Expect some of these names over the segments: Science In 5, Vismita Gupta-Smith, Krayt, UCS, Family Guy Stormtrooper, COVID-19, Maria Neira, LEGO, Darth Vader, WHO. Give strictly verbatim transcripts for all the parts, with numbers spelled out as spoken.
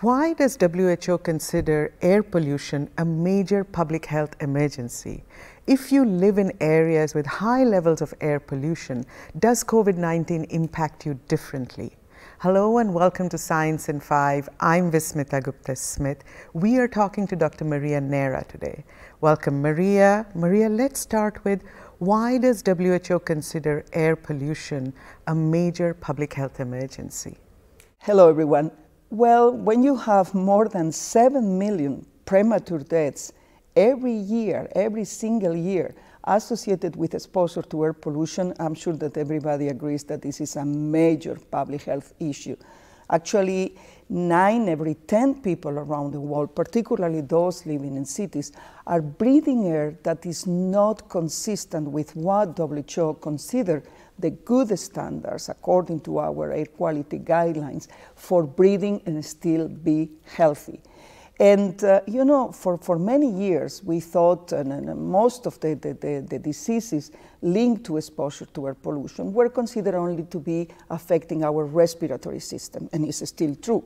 Why does W H O consider air pollution a major public health emergency? If you live in areas with high levels of air pollution, does COVID nineteen impact you differently? Hello and welcome to Science in five. I'm Vismita Gupta-Smith. We are talking to Doctor Maria Neira today. Welcome, Maria. Maria, let's start with, why does W H O consider air pollution a major public health emergency? Hello, everyone. Well, when you have more than seven million premature deaths every year, every single year, associated with exposure to air pollution, I'm sure that everybody agrees that this is a major public health issue. Actually, nine every ten people around the world, particularly those living in cities, are breathing air that is not consistent with what W H O considers the good standards according to our air quality guidelines for breathing and still be healthy. And, uh, you know, for, for many years we thought, and, and most of the, the, the, the diseases linked to exposure to air pollution were considered only to be affecting our respiratory system, and it's still true,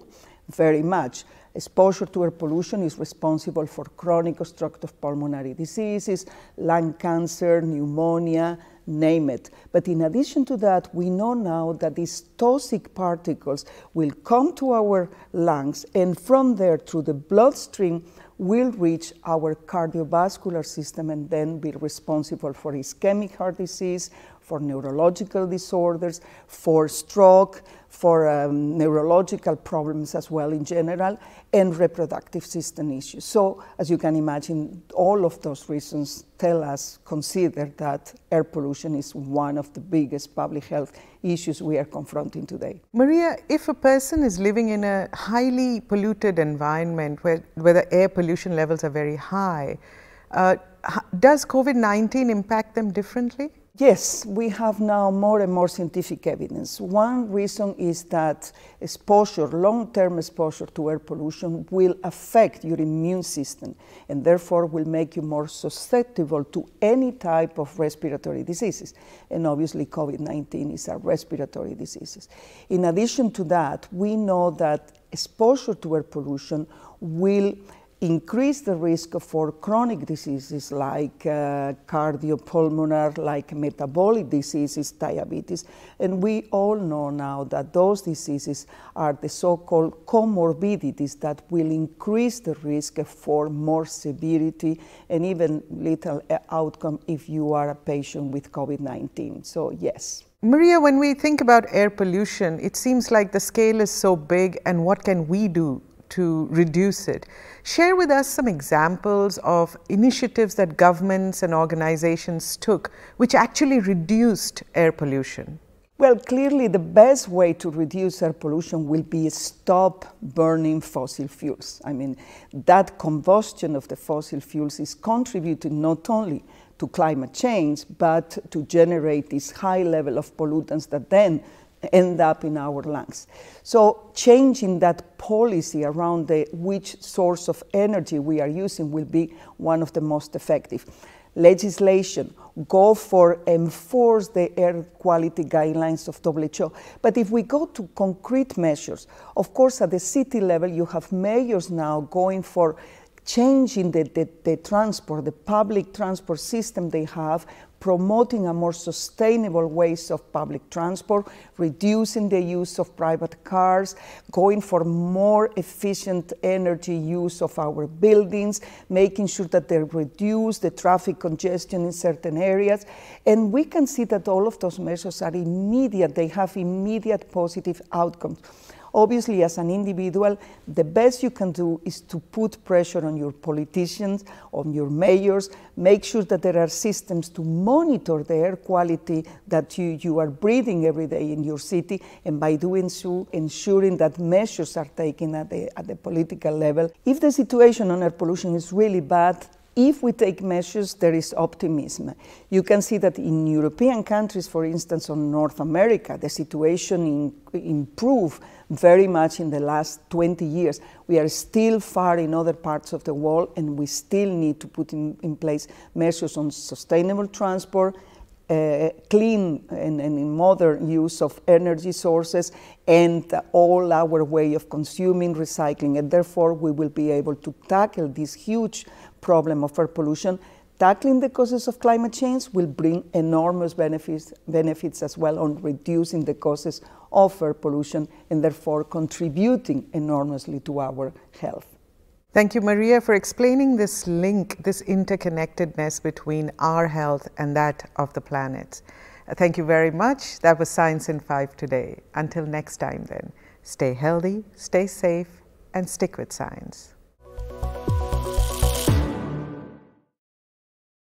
very much. Exposure to air pollution is responsible for chronic obstructive pulmonary diseases, lung cancer, pneumonia, name it. But in addition to that, we know now that these toxic particles will come to our lungs, and from there through the bloodstream will reach our cardiovascular system and then be responsible for ischemic heart disease, for neurological disorders, for stroke, for um, neurological problems as well in general, and reproductive system issues. So, as you can imagine, all of those reasons tell us, consider that air pollution is one of the biggest public health issues we are confronting today. Maria, if a person is living in a highly polluted environment where, where the air pollution levels are very high, uh, does COVID nineteen impact them differently? Yes, we have now more and more scientific evidence. One reason is that exposure, long-term exposure to air pollution will affect your immune system and therefore will make you more susceptible to any type of respiratory diseases. And obviously COVID nineteen is a respiratory disease. In addition to that, we know that exposure to air pollution will increase the risk for chronic diseases like uh, cardiopulmonary, like metabolic diseases, diabetes. And we all know now that those diseases are the so-called comorbidities that will increase the risk for more severity and even little outcome if you are a patient with COVID nineteen. So yes. Maria, when we think about air pollution, it seems like the scale is so big, and what can we do to reduce it? Share with us some examples of initiatives that governments and organizations took which actually reduced air pollution. Well, clearly the best way to reduce air pollution will be stop burning fossil fuels. I mean, that combustion of the fossil fuels is contributing not only to climate change, but to generate this high level of pollutants that then end up in our lungs. So changing that policy around the, which source of energy we are using will be one of the most effective. Legislation, go for enforce the air quality guidelines of W H O. But if we go to concrete measures, of course at the city level you have mayors now going for changing the, the, the transport, the public transport system they have, promoting a more sustainable ways of public transport, reducing the use of private cars, going for more efficient energy use of our buildings, making sure that they reduce the traffic congestion in certain areas. And we can see that all of those measures are immediate, they have immediate positive outcomes. Obviously, as an individual, the best you can do is to put pressure on your politicians, on your mayors, make sure that there are systems to monitor the air quality that you, you are breathing every day in your city, and by doing so, ensuring that measures are taken at the, at the political level. If the situation on air pollution is really bad, if we take measures, there is optimism. You can see that in European countries, for instance, or North America, the situation in, improved very much in the last twenty years. We are still far in other parts of the world, and we still need to put in, in place measures on sustainable transport, uh, clean and, and modern use of energy sources and uh, all our way of consuming, recycling, and therefore we will be able to tackle this huge problem of air pollution. Tackling the causes of climate change will bring enormous benefits, benefits as well on reducing the causes of air pollution and therefore contributing enormously to our health. Thank you, Maria, for explaining this link, this interconnectedness between our health and that of the planet. Thank you very much. That was Science in five today. Until next time then, stay healthy, stay safe, and stick with science.